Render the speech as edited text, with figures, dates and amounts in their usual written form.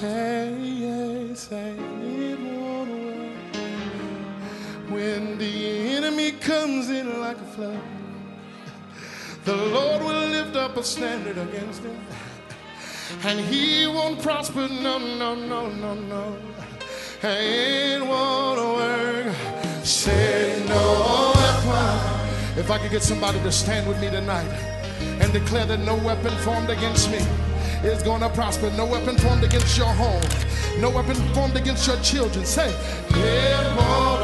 Hey, say it won't work. When the enemy comes in like a flood, the Lord will lift up a standard against him, and he won't prosper. No, no, no, no, no. Hey, it won't work. Say no weapon. If I could get somebody to stand with me tonight and declare that no weapon formed against me is going to prosper. No weapon formed against your home. No weapon formed against your children. Say, it won't.